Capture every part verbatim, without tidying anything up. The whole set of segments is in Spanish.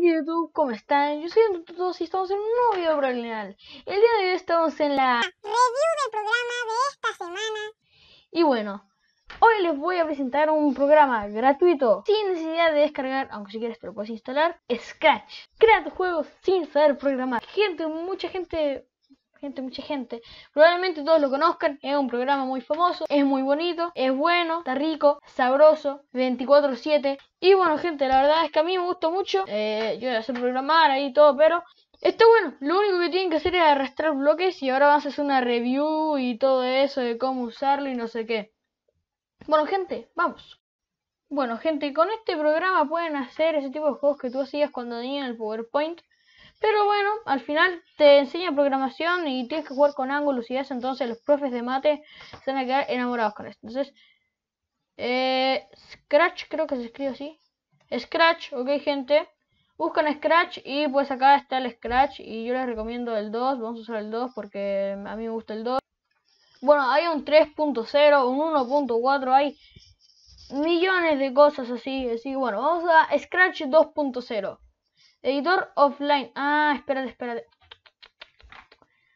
de YouTube, ¿cómo están? Yo soy Android Tutos y estamos en un nuevo video programal. El día de hoy estamos en la review del programa de esta semana. Y bueno, hoy les voy a presentar un programa gratuito, sin necesidad de descargar, aunque si quieres te lo puedes instalar, Scratch. Crea tus juegos sin saber programar. Gente, mucha gente... Gente, mucha gente, probablemente todos lo conozcan. Es un programa muy famoso, es muy bonito, es bueno, está rico, sabroso, veinticuatro siete. Y bueno gente, la verdad es que a mí me gustó mucho. eh, Yo ya sé programar ahí todo, pero está bueno. Lo único que tienen que hacer es arrastrar bloques. Y ahora vamos a hacer una review y todo eso de cómo usarlo y no sé qué. Bueno gente, vamos. Bueno gente, con este programa pueden hacer ese tipo de juegos que tú hacías cuando tenías el PowerPoint. Pero bueno, al final te enseña programación y tienes que jugar con ángulos y eso, entonces los profes de mate se van a quedar enamorados con esto. Entonces, eh, Scratch, creo que se escribe así. Scratch, ok gente. Buscan Scratch y pues acá está el Scratch y yo les recomiendo el dos, vamos a usar el dos porque a mí me gusta el dos. Bueno, hay un tres punto cero, un uno punto cuatro, hay millones de cosas así, así bueno, vamos a Scratch dos punto cero. Editor offline. Ah, espérate, espérate.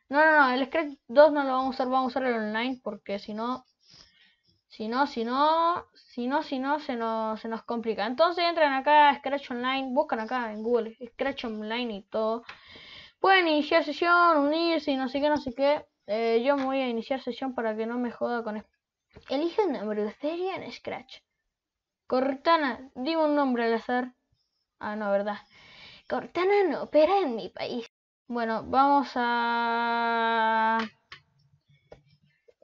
No, no, no. El Scratch dos no lo vamos a usar. Vamos a usar el online. Porque si no... Si no, si no... Si no, si no, se nos, se nos complica. Entonces entran acá a Scratch Online. Buscan acá en Google Scratch Online y todo. Pueden iniciar sesión, unirse y no sé qué, no sé qué. Eh, yo me voy a iniciar sesión para que no me joda con... Elige un nombre de serie en Scratch. Cortana. Digo un nombre al azar. Ah, no, verdad. Cortana no opera en mi país. Bueno, vamos a...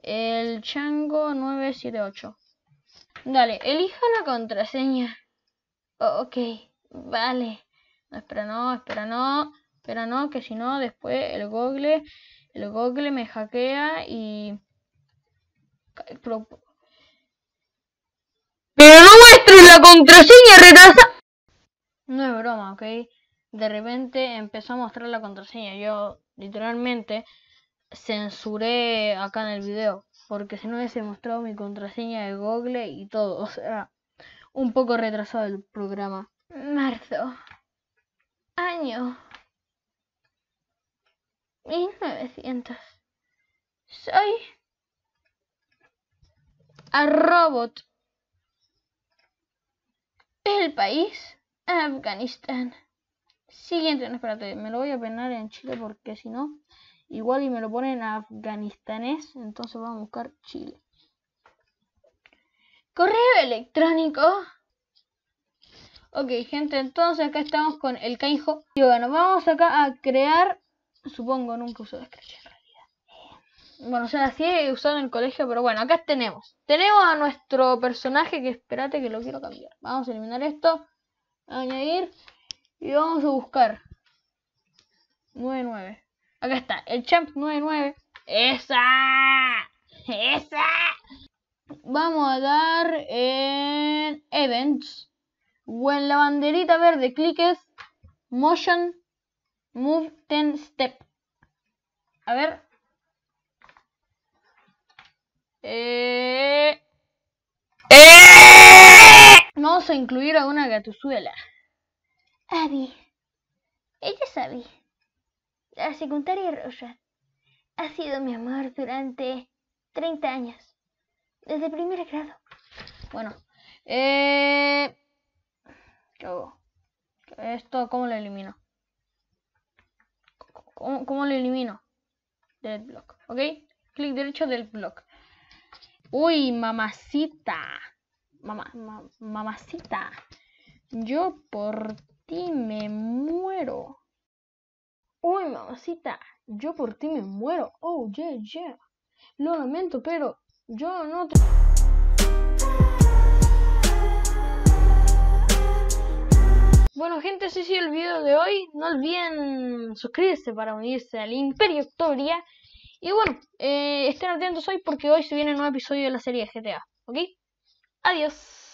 El chango nueve siete ocho. Dale, elija una contraseña. Oh, ok, vale. No, espera no, espera no. Espera no, que si no después el Google... El Google me hackea y... Pero no muestres la contraseña, retrasa. No es broma, ok. De repente empezó a mostrar la contraseña. Yo literalmente censuré acá en el video. Porque si no hubiese mostrado mi contraseña de Google y todo. O sea, un poco retrasado el programa. Marzo. Año. mil novecientos. Soy... A robot. El país... Afganistán. Siguiente, no, espérate, me lo voy a penar en Chile porque si no, igual y me lo ponen afganistanés, entonces vamos a buscar Chile. Correo electrónico. Ok, gente, entonces acá estamos con el Caijo. Y bueno, vamos acá a crear, supongo, nunca usé Scratch en realidad. Bueno, o sea, sí he usado en el colegio, pero bueno, acá tenemos. Tenemos a nuestro personaje que espérate que lo quiero cambiar. Vamos a eliminar esto. Añadir y vamos a buscar noventa y nueve. Acá está, el champ noventa y nueve. ¡Esa! ¡Esa! Vamos a dar en Events o en la banderita verde, cliques Motion Move diez Step. A ver. Eh... Vamos a incluir a una gatuzuela. Abby. Ella es Abby. La secundaria rosa. Ha sido mi amor durante treinta años. Desde primer grado. Bueno. Eh... ¿Qué hago? ¿Esto cómo lo elimino? ¿Cómo, cómo lo elimino? Del block. ¿Ok? Clic derecho del block. Uy, mamacita. Mamá, ma, mamacita, yo por ti me muero. Uy, mamacita, yo por ti me muero. Oh, yeah, yeah. Lo lamento, pero yo no te... Bueno, gente, ese ha sido el video de hoy. No olviden suscribirse para unirse al Imperio Octobria. Y bueno, eh, estén atentos hoy porque hoy se viene un nuevo episodio de la serie de G T A, ¿ok? Adiós.